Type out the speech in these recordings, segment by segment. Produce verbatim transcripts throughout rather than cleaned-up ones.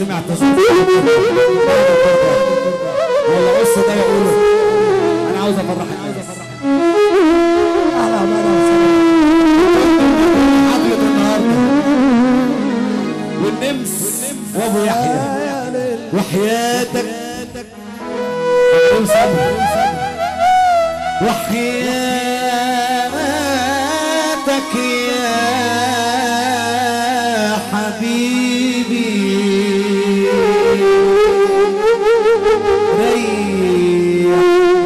العظيم اعتذر والله. بص ده يقوله انا عاوز افرح الناس. اهلا وسهلا حفلة النهارده والنمس وابو يحيى وحياتك وحياتك يا حبيبي ريح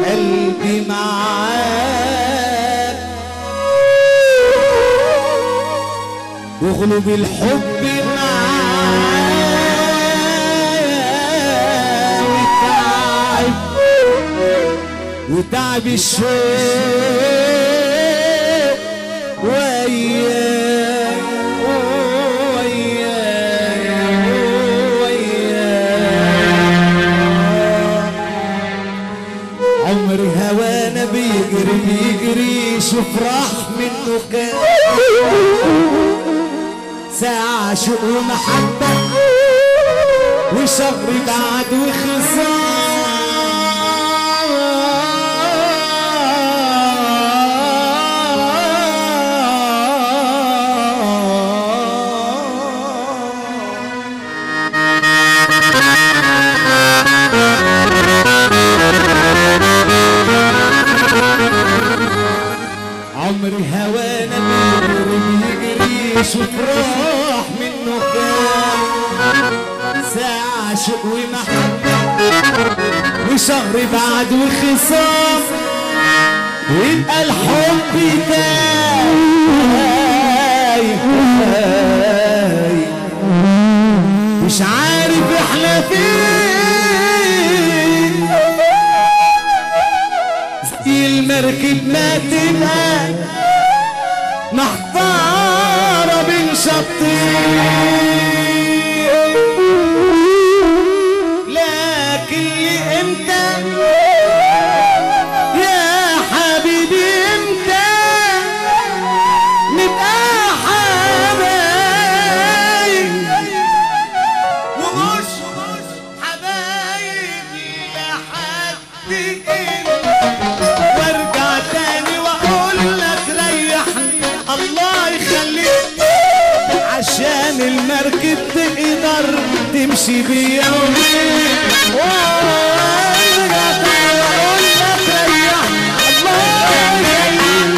قلبي معاك وغلب الحب معايا وتعب وتعب الشوق ويا ويا ويا عمر هوانا بيجري بيجري شوف راح منه كان ساعة شوق ومحبة وشهر بعد وخسارة هوانا بيجري بيجري شوف راح منه كام ساعة شوق ومحبة وشهر بعد وخصام يبقى الحب تايه تايه مش عارف احنا فين زي المركب ما تبقى محتارة بين شطين لكن لي امتى يا حبيبي امتى نبقى حبايب ومش حبايب لحد امتى وارجع تاني واقول لك ريحني الله يخليك عشان المركب تقدر تمشي بيا وبيك وارجع تاني واقول لك ريحني الله يخليك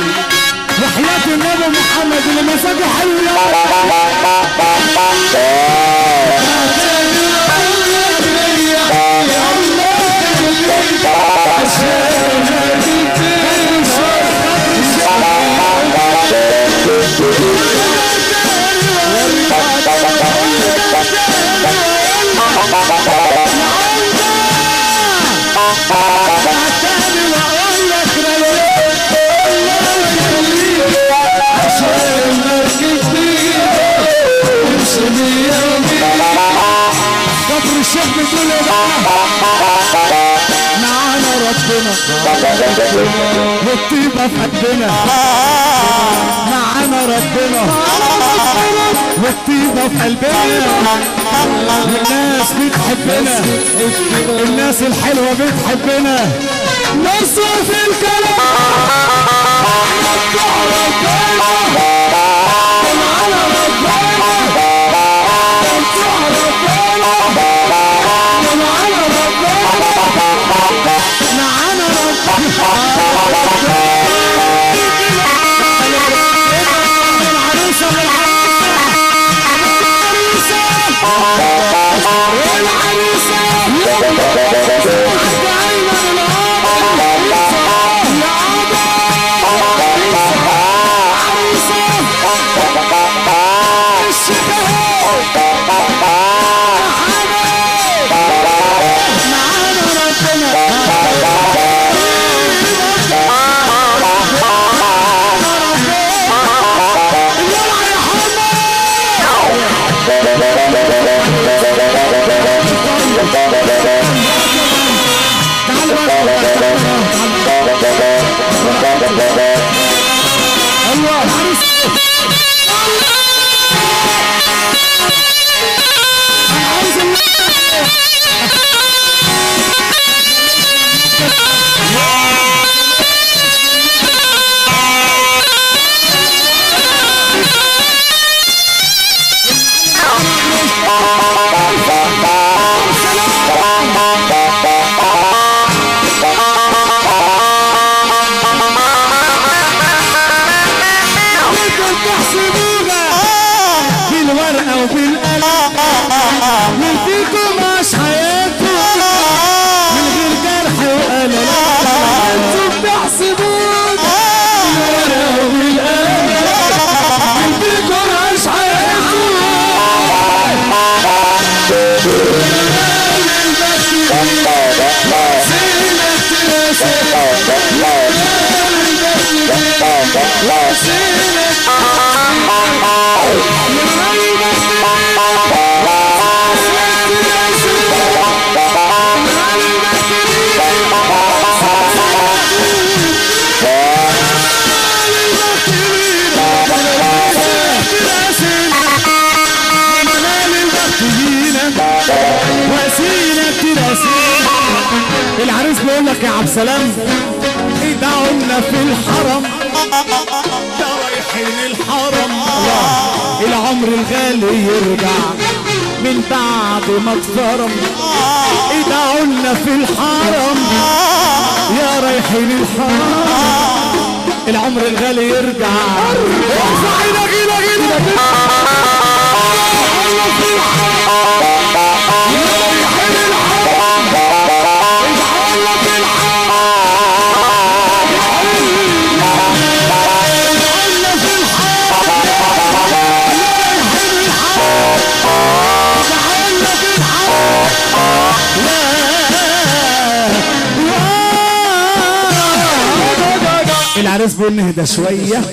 وحياة النبي محمد اللي مساجه حلوه يا والطيبة في قلبنا معانا ربنا والطيبة في قلبنا الناس بتحبنا الناس الحلوة بتحبنا نصرف الكلام معانا العريس بيقول لك يا عبد السلام ادعونا في الحرم ده رايحين الحرم العمر الغالي يرجع من بعد ما اتفرم ادعونا في الحرم يا رايحين الحرم العمر الغالي يرجع ارفع ايدك ايدك ايدك العريس بيقول نهدى شوية.